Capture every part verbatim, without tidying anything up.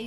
A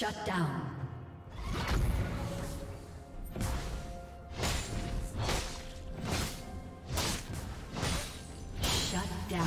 Shut down. Shut down.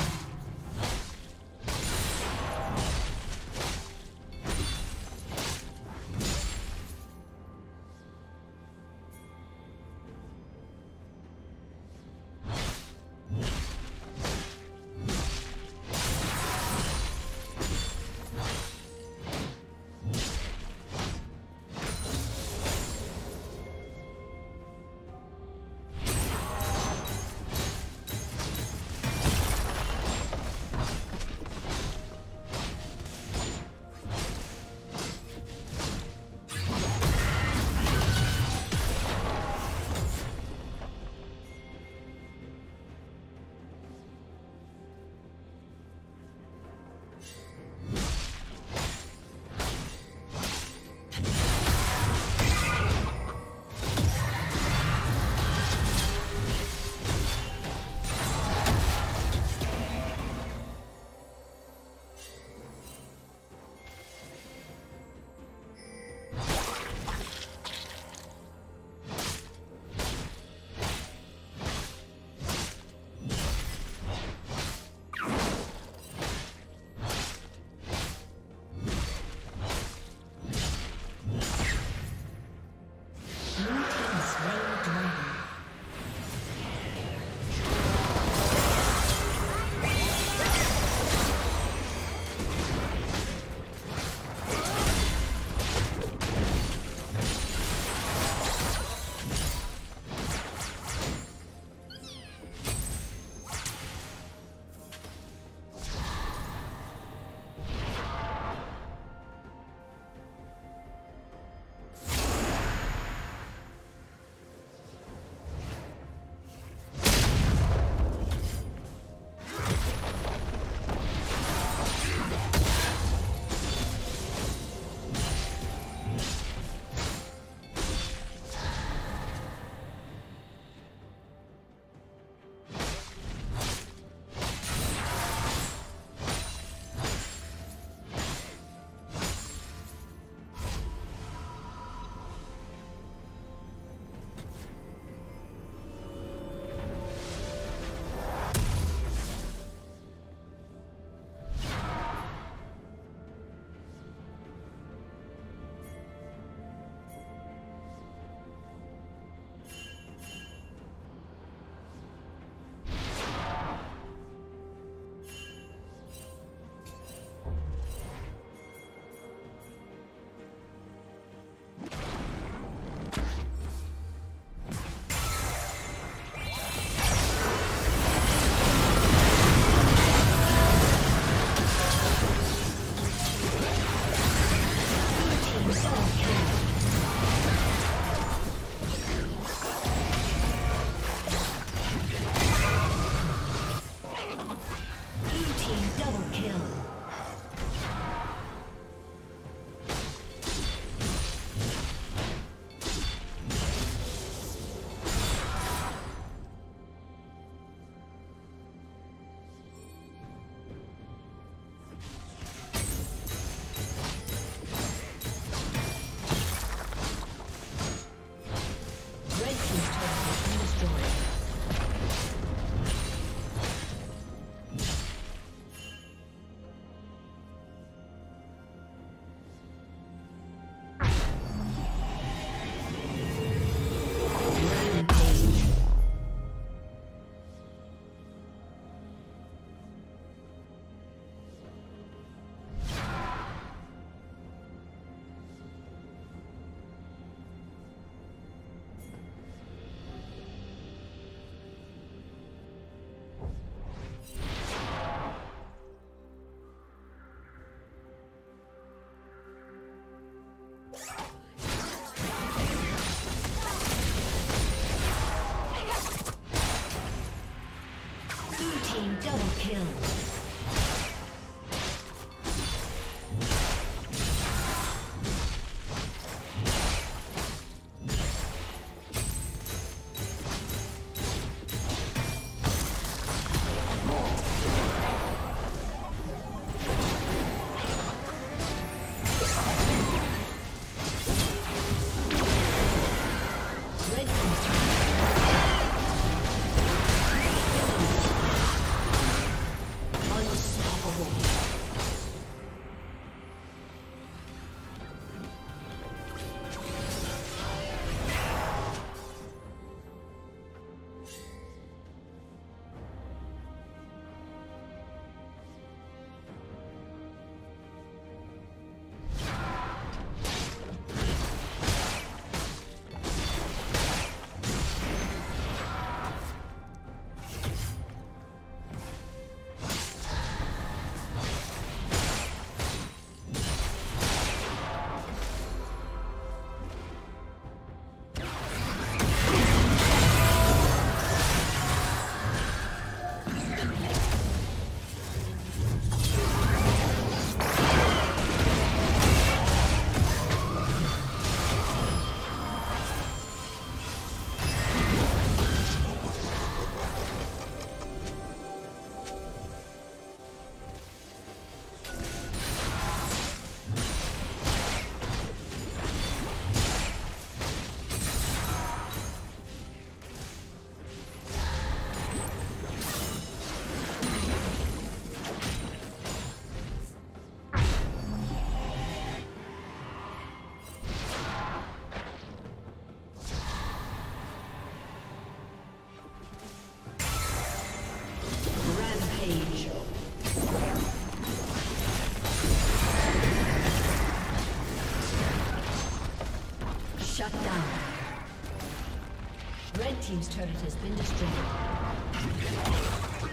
turret has been destroyed.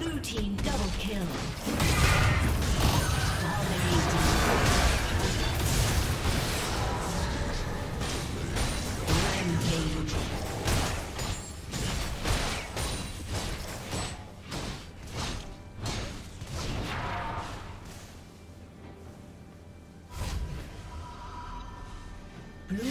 Blue team double kill. Dominating. Rampage.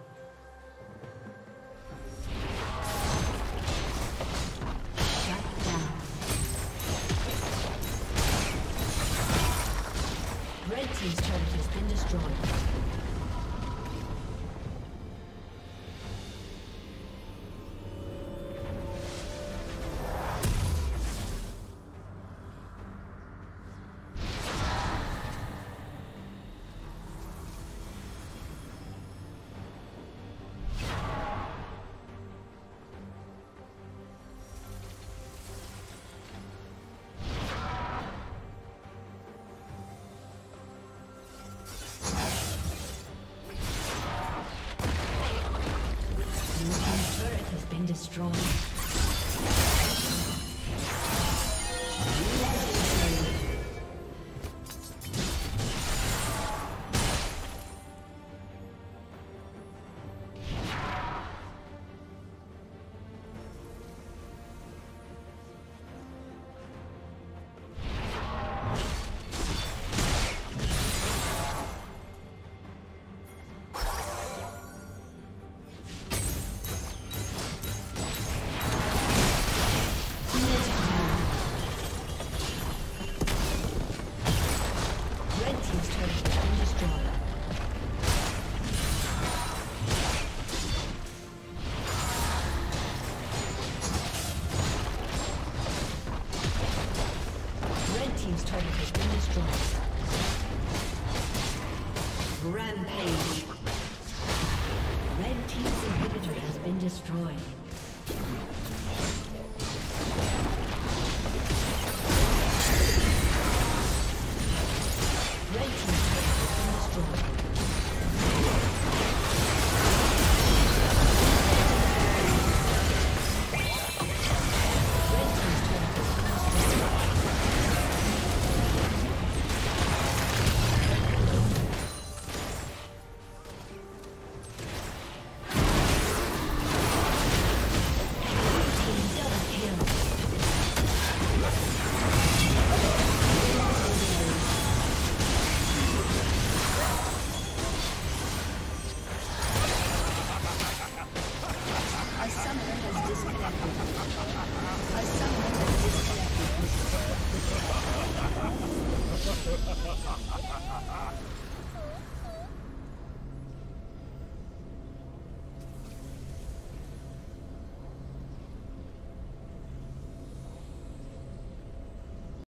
Shut down. Red team's turret has been destroyed. Destroyed. team's turret has been destroyed. Rampage. Red team's inhibitor has been destroyed.